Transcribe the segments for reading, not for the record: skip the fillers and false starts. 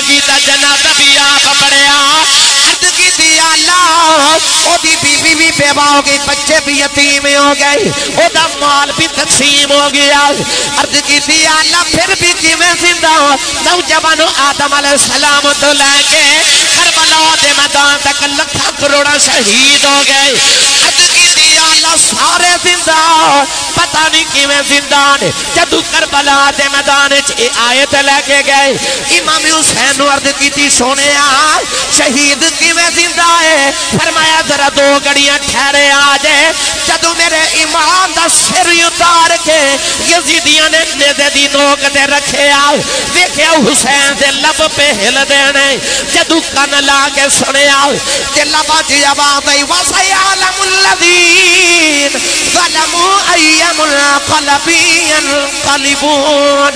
नबी दा जनाजा भी आप पढ़िया अर्ज की थी अल्लाह ओदी बीवी भी बेवा हो गई, बच्चे भी यतीम हो गए, ओदा माल भी तकसीम हो गया। अर्ज की थी अल्लाह फिर भी जिवें जिंदा नौजवान आदम अलैहिस्सलाम तो लेके करबला दे मैदान तक लाखों करोड़ों शहीद हो गए। अर्ज की थी अल्लाह सारे जिंदा पता नहीं किवें जिंदा ने जदू करबला दे मैदान च आयत लेके गए। इमाम हुसैन अर्ज की सोने शहीद किवें जिंदा है, फरमाया जरा दो घड़ियां ठहरे आ जाए। जदों मेरे इमाम दा सिर उतार के यजीदियां ने नेज़े दी नोक ते रखे आ, देखिया हुसैन दे लब पे हिल देने। जदों कन ला के सुनिया ते लबां च आवाज़ आई वसयअलमुल लज़ीन ज़लमू अय्यमुल क़लबी यनक़लिबून।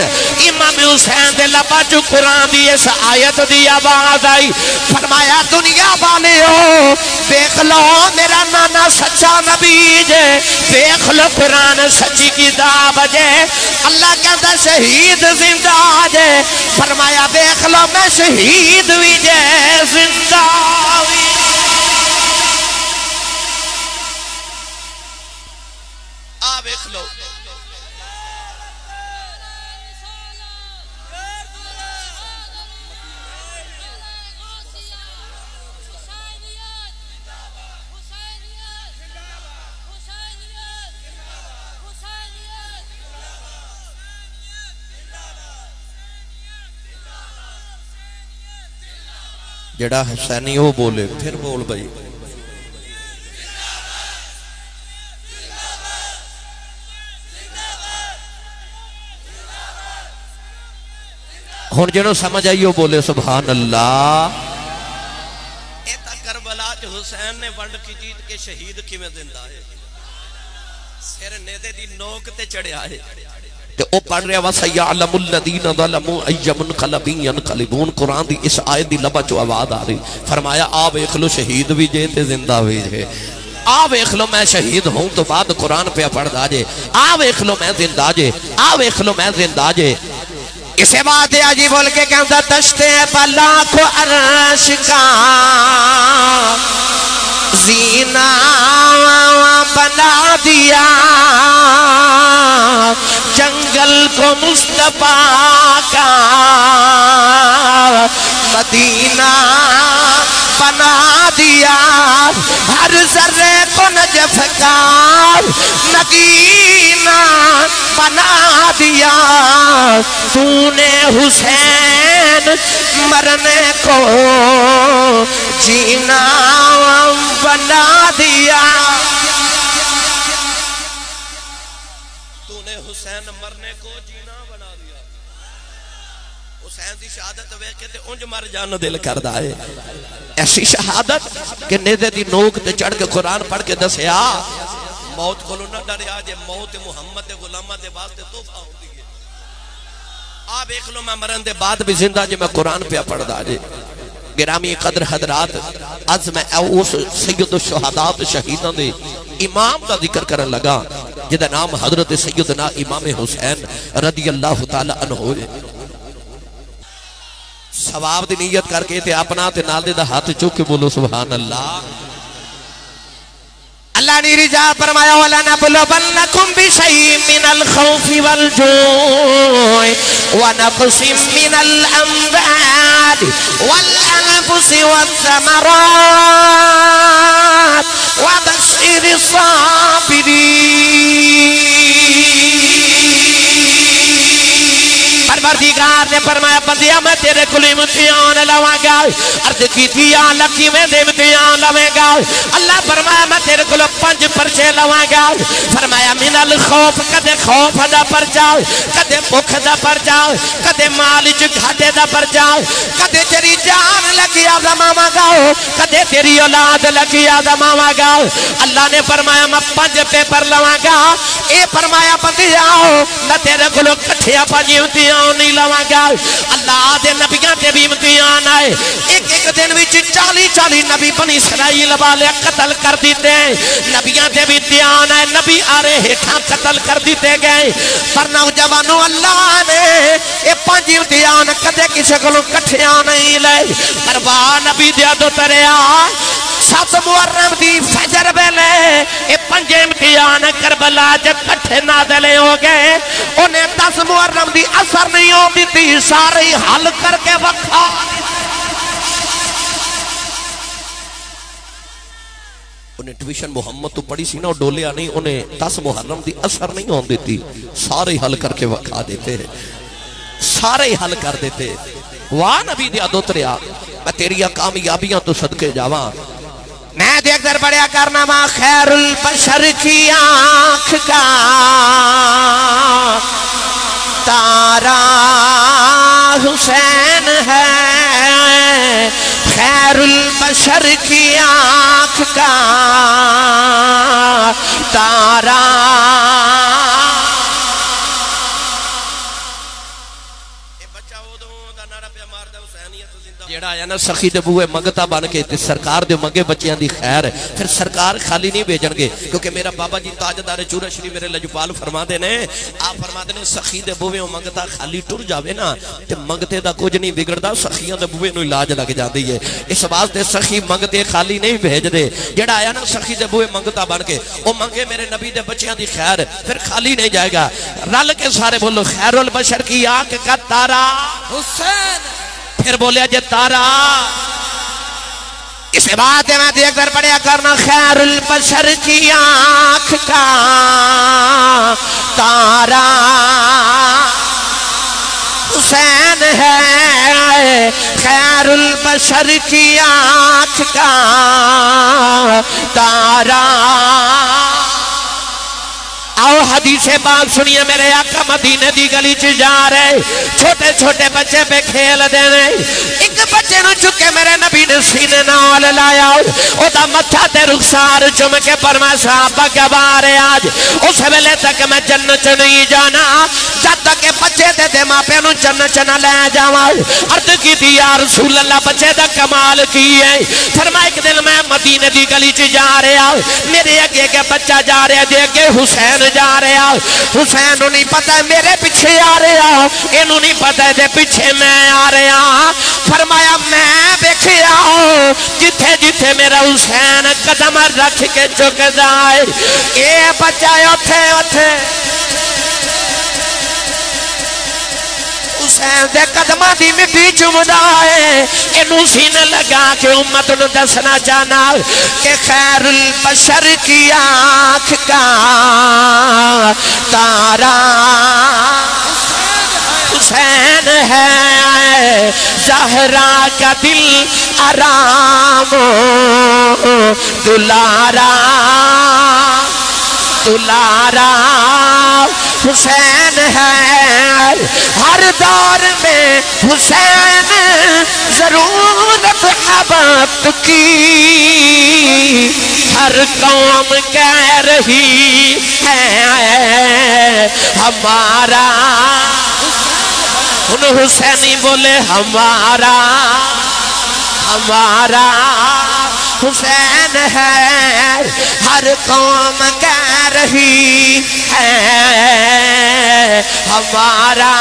इमाम हुसैन दे लबां च कुरान दी इस आयत दी आवाज़ आई, फरमाया दुनिया वाले हो देख लो मेरा नाना सच्चा नबी जे, देख लो कुरान सच्ची किताब जे, अल्लाह कहता शहीद जिंदा जे। फरमाया देख लो मैं शहीद भी जे जिंदा भी। आ देख लो जड़ा हुसैनी वो बोले फिर बोल भाई। हुण जो समझ आई वो बोले सुभान अल्लाह। करबला च हुसैन ने वंड की जीत के शहीद किवें दिंदा है, सिर नेदे दी नोक ते चढ़िया है। इसे बात आजी बोल के कहता दश्ते पला को अर्श का जीना बना दिया, जंगल को मुस्तफा का मदीना बना दिया, हर जर्रे को नजफ का नगीना बना दिया। तूने हुसैन मरने को जीना बना दिया, हुसैन मरने को जीना बना दिया। हुसैन दी शहादत देख के ते उंज मर जान दा दिल करदा है। ऐसी शहादत कि नेदे दी नोक ते चढ़ के कुरान पढ़ के दसया मौत कोलों ना डरया जे मौत मुहम्मद दे गुलामां दे वास्ते तोहफा होंदी है। आ देख लो मैं मरन दे बाद भी जिंदा जे मैं कुरान पे पढ़दा जे। गिरामी कदर हजरात अज मैं उस सैयद शहादा शहीदां दे इमाम का जिक्र करन लगा जिदा नाम हजरत सैयदना इमाम हुसैन रदी अल्लाह तआला अन्हु। सवाब दी नीयत करके ते अपना ते नाल दे दा हाथ चुक के बोलो सुभान अल्लाह। अल्लाह ने रिजा फरमाया वाला नबलवन्नकुम बिशैइन मिनल खौफि वल जूइ व नक़सिम मिनल अम्वालि वल अनफुसि वस्समरात व बश्शिरिस साबिरीन। परवरदिगार ने फरमाया बंदिया मैं तेरे को इम्तिहान लवांगा। अर्ज की थी अल्लाह किवें दे इम्तिहान लवेगा? अल्लाह फरमाया मैं तेरे को पांच परचे लवांगा। फरमाया मिनल खौफ कदे खौफ दा परचा, कदे भुख दा परचा, कदे माल च घाटे दा परचा, कदे तेरी जान लगी आजमावांगा, कदे तेरी औलाद लगी आजमावांगा। अल्लाह ने फरमाया मैं पांच पेपर लवांगा। ए फरमाया बंदिया मैं तेरे को इकट्ठिया पांच इम्तिहान नहीं लवांगा। अल्लाह दे नबियां दे नबी इम्तिहान आए, एक एक दिन विच 40 नबी बनी इसराइल वाले कतल कर दिते हैं। नबियां दे भी इम्तिहान आए, नबी आरे हेठा कतल कर दिते गए। पर नौजवानों अल्लाह ने ये पांच इम्तिहान कदे किसी को कठिया नहीं लाए। पर वाह नबी दिया तो तरिया 7 मुहर्रम दी फजर वेले ये पंजे इम्तिहान करबला च कट्ठे नाज़िल हो गए। उन्हें 10 मुहर्रम दी असर नहीं होती थी, सारे हल करके वखा। उन्हें ट्यूशन मुहम्मद तो पढ़ी सी ना, डोलिया नहीं। उन्हें 10 मुहर्रम दी असर नहीं होती थी, सारे हल करके वखा देते, सारे हल कर देते। वाह नबी दिया दो तरिया, मैं तेरिया कामयाबियां तो सदके जावा। मैं देखकर बढ़िया करना माँ खैरुल बशर की आंख का तारा हुसैन है, खैरुल बशर की आंख का तारा। सखी दे बूए मंगता बन के सरकार दे मंगे बच्चियां दी खैर, फिर सरकार खाली नहीं भेजणगे। क्योंकि मेरा बाबा जी ताजदार चूरा श्री मेरे लजपाल फरमाते ने, आप फरमाते ने सखी दे बूए मंगता खाली टुर जावे ना ते मंगते दा कुछ नहीं बिगड़दा, सखियां दे बूए नूं इलाज लग जांदी है। इस वास्ते सखी मंगते खाली नहीं भेजदे। जेड़ा आया ना सखी दे बूए मंगता बन के, ओ मंगे मेरे नबी दे बच्चियां दी खैर, फिर खाली नहीं जाएगा। रल के सारे बोलो खैरुल बशर की आंख का तारा हुसैन। फिर बोलिया जे तारा, इस बात में देखकर पढ़िया करना खैरुल बशर की आंख का तारा हुसैन है, खैरुल बशर की आंख का तारा। आओ हदीसे बात सुनिए। मेरे आका मदीने दी गली च जा रहे, छोटे छोटे बच्चे पे खेल देने। एक बच्चे नु चुके मेरे नबी ने सीने नाल लाया, ओदा मथा ते रुखसार चुम के परमाशा बगवारे। आज उस वेले तक मैं जन्नत च नहीं जाना जब तक के बच्चे दे दे मापिया नु जन्नत च ना ले जावां। अर्ज कीती या रसूल अल्लाह बच्चे दा कमाल की है। फरमाया एक दिन मैं मदीने दी गली च जा रहा, मेरे अगे के बच्चा जा रहा जे अगे हुसैन जा रहा। हुसैन नूं नहीं पता मेरे पीछे आ रहा, इनू नहीं पता दे पीछे मैं आ रहा। फरमाया मैं देखिया जिथे जिथे मेरा हुसैन कदम रख के झुकदा है, ये बच्चा उथे उथे हुसैन दे कदमां दी मिट्टी चुमदा है। इनू सीने लगा के उम्मत नूं दसना चाहना कि खैरुल बशर की आंख का तारा हुसैन है, जहरा का दिल आराम दुलारा दुलारा हुसैन है। हर दौर में हुसैन जरूरत हबत की, हर कौम कह रही है हमारा हुसैनी। बोले हमारा हमारा हुसैन है, हर कौम कह रही है हमारा।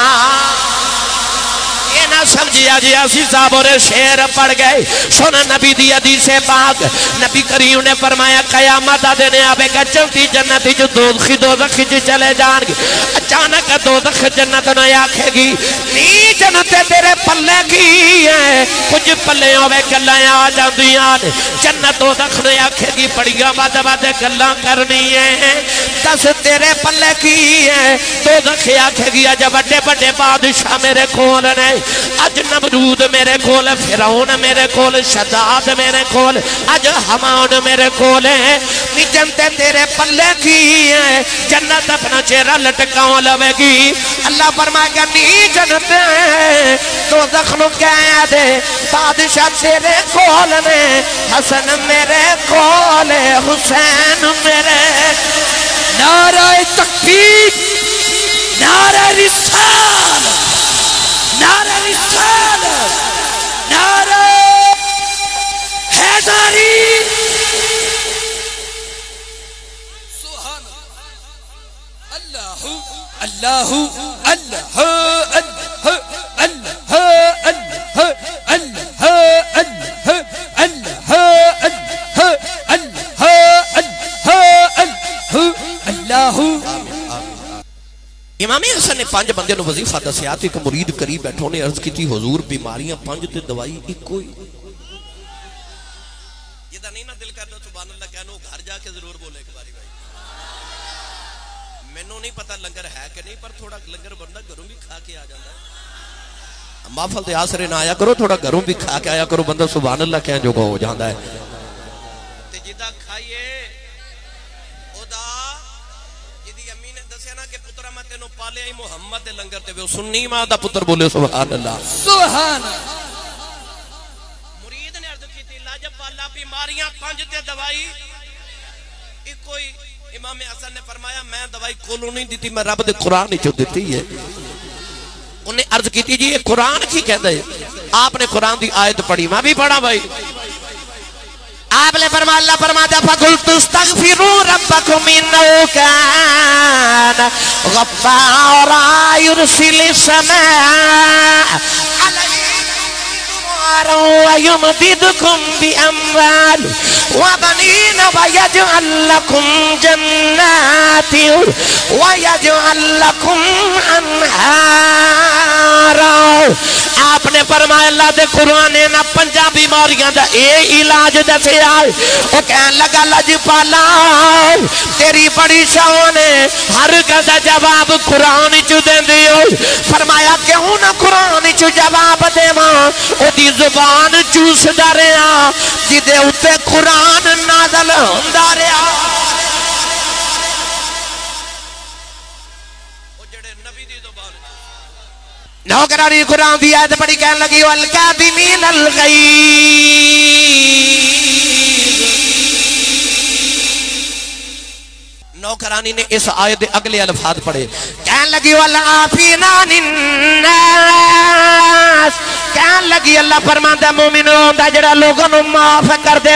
समझिया जी असी साहब और शेर पड़ गए। सुन नबी दी हदीसे पाक, नबी करीम ने फरमाया कयामत आ दिन आवेगा चलती जन्नत जो दोज़ख च चले जाएंगे। अचानक दोज़ख जन्नत ने आखेगी नी जन्नत तेरे पल्ले की है, कुछ पल्ले होवे गल्लां आ जांदियां। जन्नत दोज़ख ने आखेगी बड़िया वध वध गल्लां करनी है, दस तेरे पल्ले की है। दोज़ख आखेगी अज बड़े बड़े बादशाह मेरे कोल ने, अज नमरूद मेरे कोल, फिरौन मेरे कोल, शदाद मेरे कोल, अज हमान मेरे कोल है। निजनते तेरे पल्ले की है, जन्नत अपना चेहरा लटका लवेगी। अल्लाह फरमाएगा नी जन्नत तो जख्म कह दे बादशाह तेरे कोल ने, हसन मेरे कोल, हुसैन मेरे। नाराए तकबीर, नाराए रिसालत, नारा रिसालत। अल्लाहु अल्लाह अल्लाह अल्लाह अल्लाह अल्लाह अल्लाह अल्लाह अल्लाह अल्लाह अल्लाहु। इमाम हसन ने पांच बंदे नु वजीफा दसिया तो एक मुरीद करीब बैठो ने अर्ज की हुजूर बीमारियां पांच ते दवाई इको ही। ये नहीं ना दिल करदा सुभान अल्लाह कहनो घर जाके जरूर बोले एक बारी भाई। मैनू नहीं पता लंगर है कि नहीं पर थोड़ा लंगर बंदा घरों भी खा के आ जाता है। महफल के आसरे ना आया करो, थोड़ा घरों भी खा के आया करो, बंदा सुभान अल्लाह कह जोगा हो जाता है। ते जिदा खाइए ओदा जिदी अम्मी ने दसया ना कि पुत्रा मैं तेनों पालिया ही मुहम्मद दे लंगर ते वे सुन्नी मां दा पुत्र बोले सुभान अल्लाह सुभान अल्लाह। मुरीद ने अर्ज कीती लाजब अल्लाह बीमारियां पंज ते दवाई इको ही। इमाम हसन ने फरमाया मैं दवाई कोलों नहीं दी मैं रब दे कुरान चो दी है। उन्हें अर्ज की जी ये कुरान की कहता है। आपने कुरान की आयत पढ़ी, मैं भी पढ़ा भाई। आपने फरमाया फरमाया फकुलतु अस्तगफिरू रब्बकुम इन्नहु काना गफ्फारा युरसिलिस समा ويمددكم بأموال وبنين ويجعل لكم جنات ويجعل لكم أنهارا। आपने फरमाया अल्लाह दे कुरान ने ना पंजा बीमारियां दा ए इलाज दसया। ओ कहन लगा लजपाला तेरी बड़ी शान है, हर गल दा जवाब कुरान च देंदे हो। फरमाया क्यों ना कुरान च जवाब देवा, ओदी जुबान चूसदा रहा जिदे उत्ते कुरान नाज़ल हुंदा रहा। नौकरानी कुरान की आयत पढ़ी कहने लगी वल्कादिमीन अलगैज़। नौकरानी ने इस आयत के अगले अल्फाज पढ़े कहने लगी वल्आफीना अन्नास। कहन लगी अल्लाह फरमांदा मोमिनो दा जड़ा लोगों नु माफ कर दे।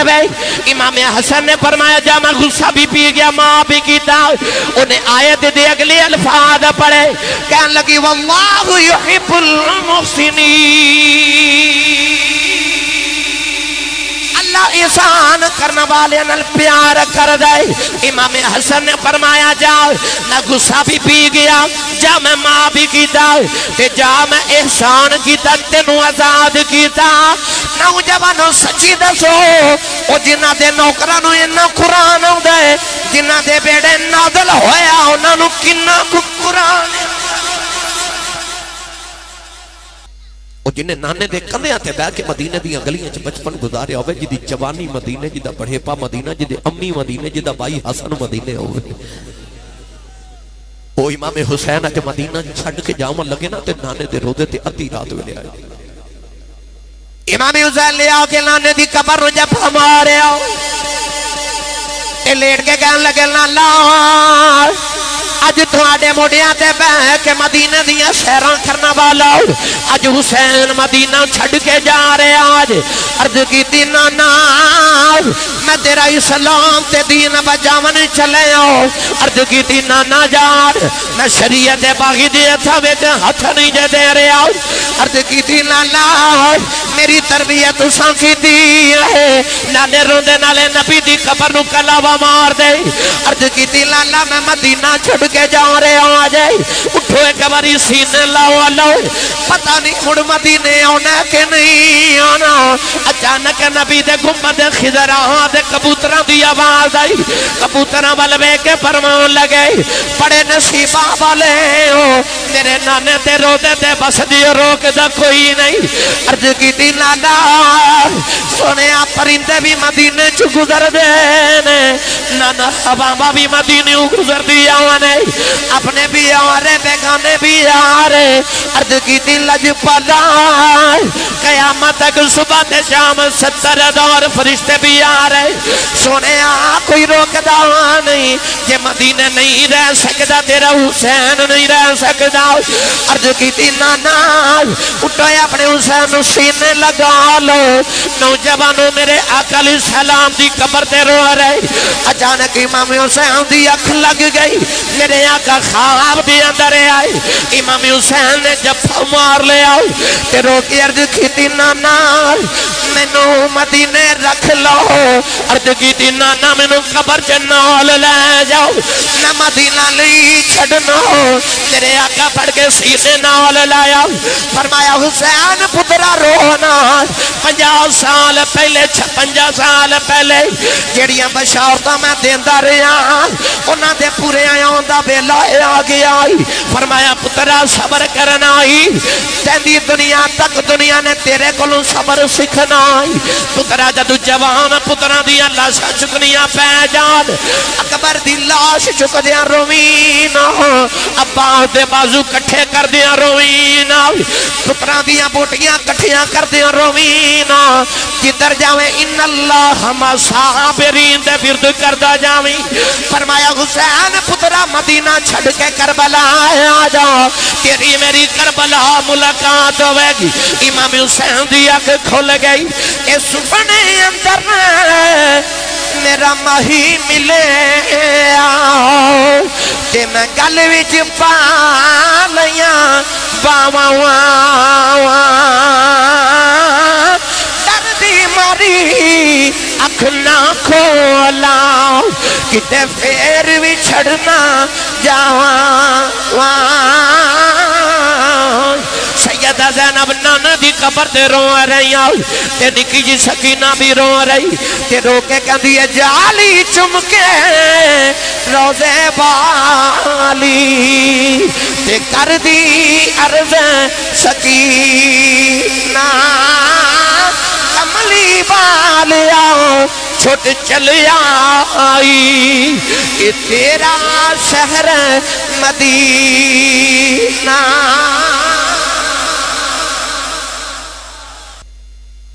इमाम हसन ने फरमाया जा मैं गुस्सा भी पी गया माफ भी कीता। उन्हें आयत दे अगले अल्फाज पढ़े कहन लगी वल्लाहु युहिब्बुल मुहसिनीन। अल्लाह एहसान करने वाले नाल प्यार कर दे। इमाम हसन ने फरमाया जा ना गुस्सा भी पी गया जा मैं मां भी कीता ते जा मैं एहसान कीता तेनू आजाद कीता। नौजवानों सच्ची दसो ओ जिन्हां दे नौकरां नू इन्ना कुरान आउंदा है, जिन्हां दे बेड़े नाज़ल होया उन्हां नू किन्ना कु कुरान। ओ जिन्ने नाने दे कंधियां ते बैठ के मदीने दी गलियां च बचपन गुजारिया होवे, जिदी जवानी मदीने, जिदा बढ़ेपा मदीना, जिदे अम्मी मदीने, जिदा भाई हसन मदीने होवे, वो इमाम हुसैन अज मदीना छड़ के जावन लगे ना ते नाने दे रोदे ते अद्धी रात वेले आए। इमाम हुसैन ले आके नाने दी कबर नु जब मारे ते लेट के कहन लगे नाला अज थोड़े मुंडिया ते बह के मदीने दियां सैरां करने वाला अज हुसैन मदीना छड़ के जा रहा। आज अर्ज की नाना मैं तेरा इस्लाम ते दीन बजावन चले आओ। अर्ज की नाना यार मैं शरीयत दे बागी दे हथा विच हथ नहीं जे दे रहा। अर्ज की नाना मेरी तरबियत तुसां कीती है। नाने रोंदे नाले नबी दी कबर नू कलावा मार दे। अर्ज की नाना मैं मदीना छड़ के जा रहा। आ जाए उठो एक बारी सीने लाओ लो पता नहीं मुड़ मदीने आना कि नहीं आना। अचानक नबी दे गुम्मद खिजरा दे कबूतरां दी आवाज आई। कबूतरां वल वेख के फरमान लगे बड़े नसीबा वाले हो, मेरे नाने ते रोदे ते बस दी रोकदा कोई नहीं। अर्ज कीती नाना सुनिया परिंदे भी मदीने च गुजरदे ने, नाना हवावां भी मदीने गुजरदी आने, अपने भी आ रहे बेगाने भी आ रहे। अर्ज कीती लजपाला कया क्यामत तक सुबह ते शाम 70,000 फरिश्ते भी आ रहे। सोने कोई रोकदा नहीं, ये मदीने नहीं रह सकता, तेरा हुसैन नहीं रह सकता। अर्ज की नाना उठो अपने हुसैन सीने लगा लो। नौजवानों मेरे आका अलैहिस्सलाम की कबर ते रो रहे। अचानक इमाम हुसैन की अख लग गई। मेरे आका ख्वाब के अंदर आए, इमाम हुसैन ने जफा मार लिया। अर्ज की नाना मैनू मदीने रख लो। अर्ज की नाना मैनू कबर च नाल ले जाओ, मैं मदीना नहीं छड़ना। तेरे आका पड़ के सीने नाल लाया। फरमाया हुसैन पुत्रा रोना, 50 साल पहले 56 साल पहले जड़ियां बशारत मैं देंदा रहा उन्होंने पूरे आंदा वेला आ गया। फरमाया पुत्रा सबर करना ही, तेरी दुनिया तक दुनिया ने तेरे को सबर सीखना। पुत्रा जब जवान पुत्रा दिया लाशा चुकनिया पै जान, अकबर दी लाश चुकदिया रोवी ना, अब्बा दे बाजू कट्ठे कर दिया रोवी ना, पुत्रा दिया बोटियां कट्ठिया कर दिया रोवी ना। किधर जावे इन अल्लाह साबिरीन दे विरद करदा जावी। फरमाया हुसैन पुत्रा मदीना छड़ के करबला आ जा, तेरी मेरी करबला मुलाकात होगी। इमाम हुसैन दी आंख खुल गई। इस सुपने अंदर मेरा माही मिले ते मैं गल विच पा लिया बावां दर्दी मारी अख ना खोला किते फेर भी छड़ना जावां। सैयदा ज़ैनब नाना दी कबर ते रो रही, ते निकी जी सकीना भी रो रही। ते रो के कहती है जाली चुमके रोजे बाली, ते कर दी अर्ज सकीना कमली बालिया छुट चलिया आई। ये तेरा शहर मदीना।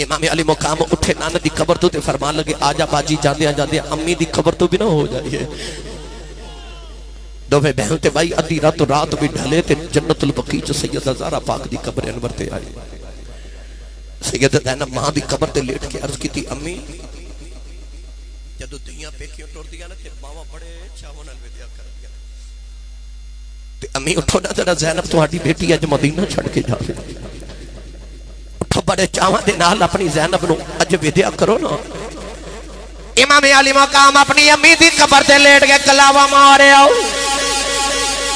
इमाम अली मुकाम उठे नाना दी खबर तो फरमान लगे आजा बाजी, जाते जाते अम्मी दी खबर तो भी ना हो जाए। दोवे बहन ते भाई अद्धी रातों रात भी ढले ते जन्नतुल बकी च सैयदा ज़हरा पाक दी कबर अनवर ते आई। सैयदा ज़ैनब मां दी कबर ते लेट के अर्ज की अम्मी जदों धीआं पेकियों टुरदियां ने ते मावां बड़े चावां नाल विदा करदियां ते अम्मी उठो ना, जरा ज़ैनब तुहाडी बेटी अज मदीना छड़ के जा रही। बड़े चावां दे नाल अपनी ज़ैनब नूं अज विदा करो ना। इमाम अली मकाम अपनी अम्मी दी कबर ते लेट के कलावा मारे आओ।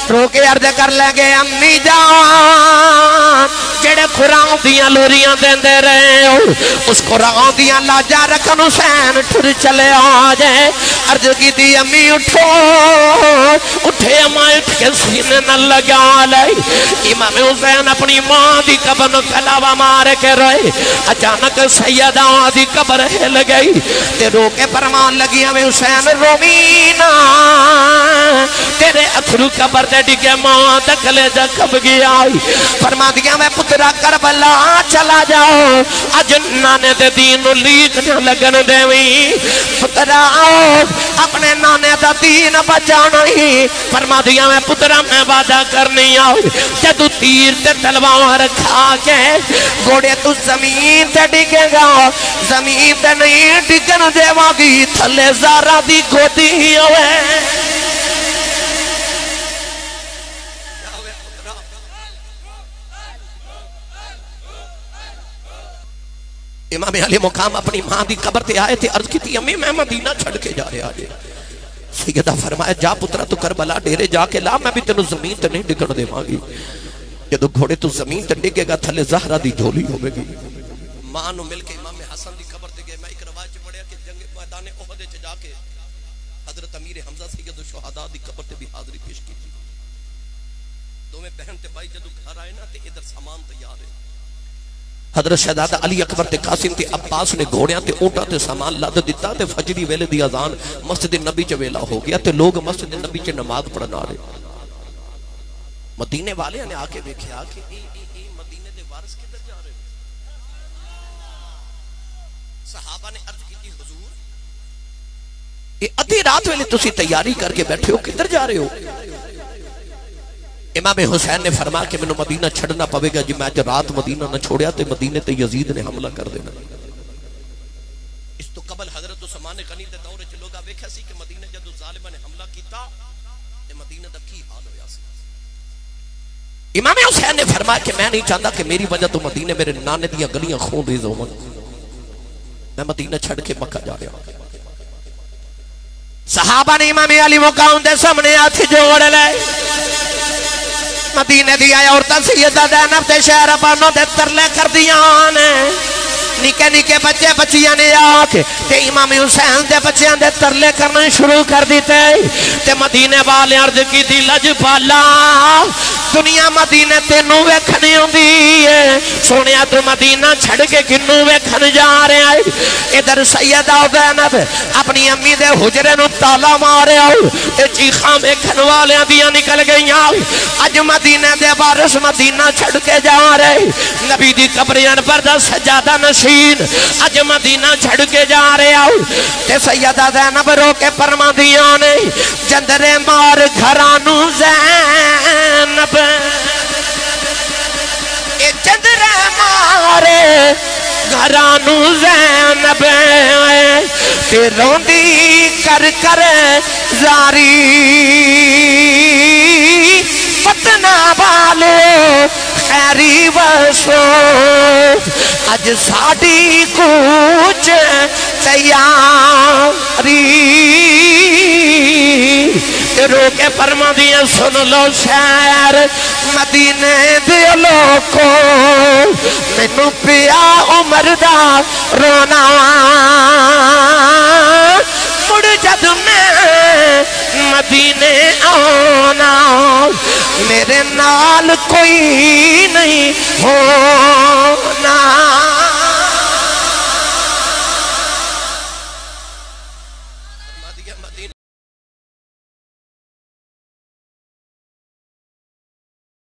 रो के अर्ज कर लगे अम्मी जान, जेड़े खुरां दियां लोरियां देंदे रहे हो उस खुरां दियां लाजा रखन हुसैन ठुर चले आ जाए। अर्ज की अम्मी उठो, उठे अम्मा उठ के सीने न लगा लाई। इमाम हुसैन अपनी मां दी कबर नूं कलावा मार के रोए। अचानक सैयदा दी कबर हिल गई ते रो के फरमान लगी अम्मी हुसैन रोमीना, तेरे अथरू कबर ते डिगे मां दा कलेजा कब गया। फरमादियां मैं पुत्रा करबला चला जाओ, अज नाने दे दीन नूं लीक ना लगन देवी। पुत्रा अपने नाने दा दीन बचाना ही। फरमादियां मैं पुत्रा मैं वादा करनी आओ, जदू तीर ते तलवार खा के घोड़े तू जमीन ते डिगेगा, जमीन ते नहीं डिगन देवागी, थले ज़हरा दी गोदी ही होवे। इमाम अली मुकाम अपनी मां की कबर ते आए थे। अर्ज की अम्मी मैं मदीना छड़ के जा रहा जे। सैयदा फरमाया जा पुत्रा तू करबला डेरे जाके ला, मैं भी तेन जमीन ते नहीं डिगण देवांगी। जदों घोड़े तू जमीन ते डिगेगा थले ज़हरा दी झोली होगी। मां नूं मिल के इमाम हसन की कबर ते गए। मैं एक रवायत च पढ़िया कि जंग मैदान ओहद च जाके हजरत अमीर हमजा सैयद शुहदा की कबर ते भी हाजरी पेश की। दोवें बहन ते भाई जदों घर आए ना तो इधर सामान तैयार है। हजरत शहजादा अली अकबर ते कासिम ते अब्बास ने घोड़ियां ते ऊंटां ते सामान लद दिता ते फजरी वेले दी अजान मस्जिद नबी च वेला हो गया ते लोग मस्जिद नबी च नमाज पढ़न आ रहे। मदीने वाले ने आके देखा कि मदीने दे वारिस किधर जा रहे। सहाबा ने अर्ज की हुजूर ये आधी रात वेले तुसी तैयारी करके बैठे हो किधर जा रहे हो? इमाम हुसैन ने फरमा के मैनू मदीना छड़ना पवेगा जी, मैं जो रात मदीना न छोड़िया तो मदीने ते यजीद ने हमला कर देना। इस तो कबल हजरत उस्मान गनी दे दौर च लोगा वेख्या सी कि मदीने जदों ज़ालिमां ने हमला कीता ते मदीने दा की हाल होया सी। इमाम हुसैन ने फरमाया कि मैं नहीं चाहता कि मेरी वजह तो मदीने मेरे नाने दियां गलियां खूंदीज होवन, मैं मदीना छड़ के मक्का जा रहा। सहाबा ने इमाम अली मकाम दे सामने हाथ जोड़ लए। मदीने दिया औरतां सैयदा ज़ैनब ते शहरबानों दे तरले कर दिया ने। निके निके बच्चे बच्चियां ने आके ते इमाम हुसैन दे बच्चों दे तरले करने शुरू कर दिते ते मदीने वाले अर्ज की दी लजपाला दुनिया मदीने तेनू वेखनी हुंदी है सोनिया, तू मदीना छड़ के किन्नू वेखन जा रहा है? इधर सैयदा ज़ैनब अपनी अम्मी दे हुजरे नू ताला मारिया ते चीखां वेखन वालियां दियां निकल गईयां। अज मदीने दे वारिस मदीना छड़ के जा रहे, नबी दी कब्रियां पर दा सजादा नश अज मदीना छड़ के जा रहा हूं। ते सैयदा ज़ैनब रो के फरमांदियां ने जंदरे मार घरानू ज़ैनब, ए जंदरे मारे घरानू ज़ैनब, ते रोंदी कर कर जारी वतना वाले खैरी वसो अज साड़ी कुछ तैयारी। रोके फरमा दिया सुन लो शहर मदीने दे लोको, मैनू पिया उमर दा रोना, मुड़ जद मैं मदीने आना मेरे नाल कोई नहीं हो।